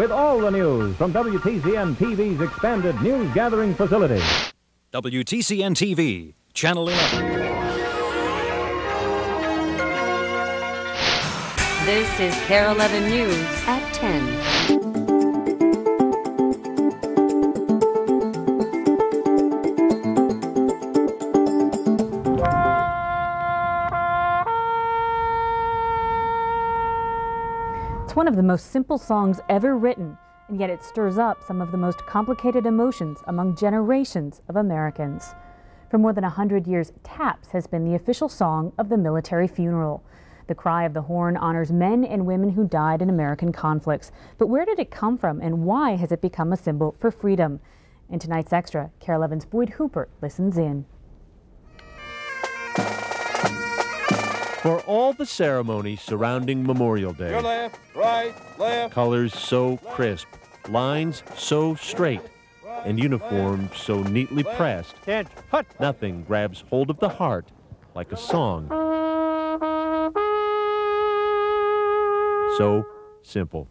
With all the news from WTCN-TV's expanded news gathering facility. WTCN-TV, Channel 11. This is KARE 11 News at 10. One of the most simple songs ever written, and yet it stirs up some of the most complicated emotions among generations of Americans. For more than 100 years, Taps has been the official song of the military funeral. The cry of the horn honors men and women who died in American conflicts. But where did it come from, and why has it become a symbol for freedom? In tonight's Extra, Carol Evans' Boyd Hooper listens in. For all the ceremony surrounding Memorial Day, your left, right, left, colors so crisp, lines so straight, and uniforms so neatly pressed, nothing grabs hold of the heart like a song. So simple.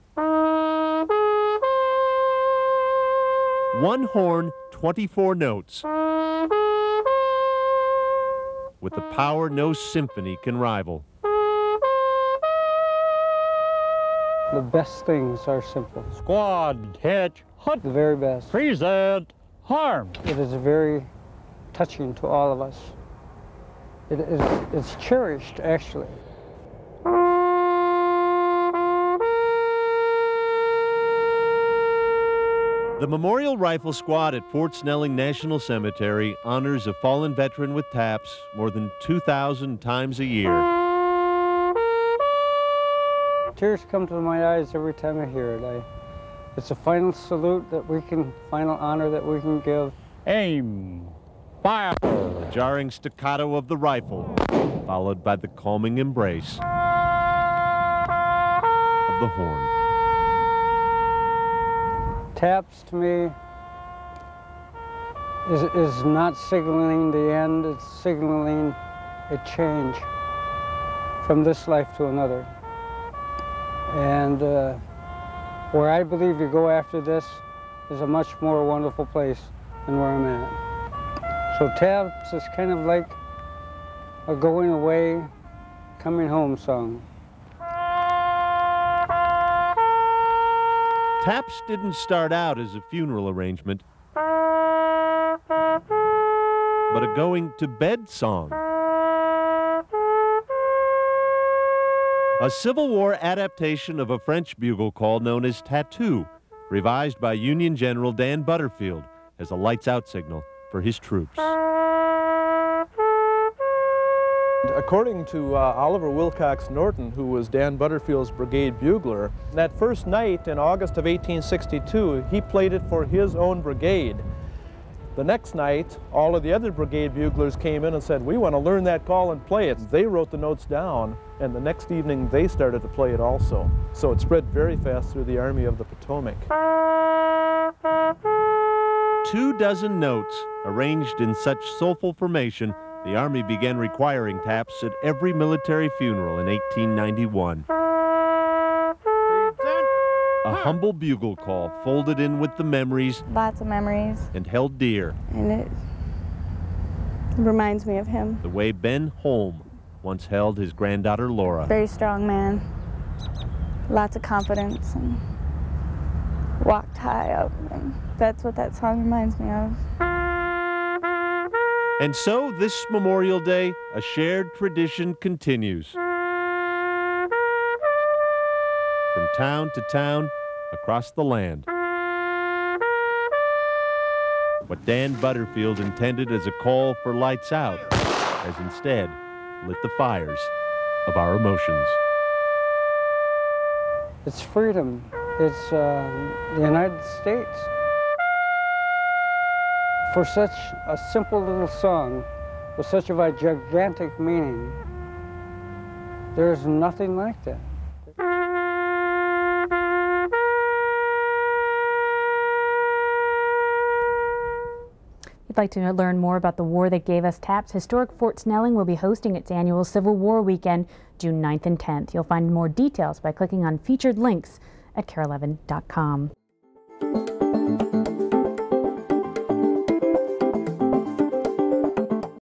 One horn, 24 notes. With the power no symphony can rival. The best things are simple. Squad, catch, hut. The very best. Present, harm. It is very touching to all of us. It's cherished, actually. The Memorial Rifle Squad at Fort Snelling National Cemetery honors a fallen veteran with taps more than 2,000 times a year. Tears come to my eyes every time I hear it. It's a final salute that we can, final honor that we can give. Aim, fire. The jarring staccato of the rifle, followed by the calming embrace of the horn. Taps, to me, is not signaling the end, it's signaling a change from this life to another. And where I believe you go after this is a much more wonderful place than where I'm at. So Taps is kind of like a going away, coming home song. Taps didn't start out as a funeral arrangement, but a going-to-bed song. A Civil War adaptation of a French bugle call known as tattoo, revised by Union General Dan Butterfield as a lights-out signal for his troops. According to Oliver Wilcox Norton, who was Dan Butterfield's brigade bugler, that first night in August of 1862, he played it for his own brigade. The next night, all of the other brigade buglers came in and said, we want to learn that call and play it. They wrote the notes down, and the next evening they started to play it also. So it spread very fast through the Army of the Potomac. 2 dozen notes arranged in such soulful formation, the Army began requiring taps at every military funeral in 1891. A humble bugle call folded in with the memories. Lots of memories. And held dear. And it reminds me of him. The way Ben Holm once held his granddaughter Laura. Very strong man. Lots of confidence and walked high up. And that's what that song reminds me of. And so, this Memorial Day, a shared tradition continues. From town to town, across the land. What Dan Butterfield intended as a call for lights out has instead lit the fires of our emotions. It's freedom. It's the United States. For such a simple little song, with such of a gigantic meaning, there is nothing like that. If you'd like to learn more about the war that gave us taps, Historic Fort Snelling will be hosting its annual Civil War weekend, June 9th and 10th. You'll find more details by clicking on featured links at care11.com.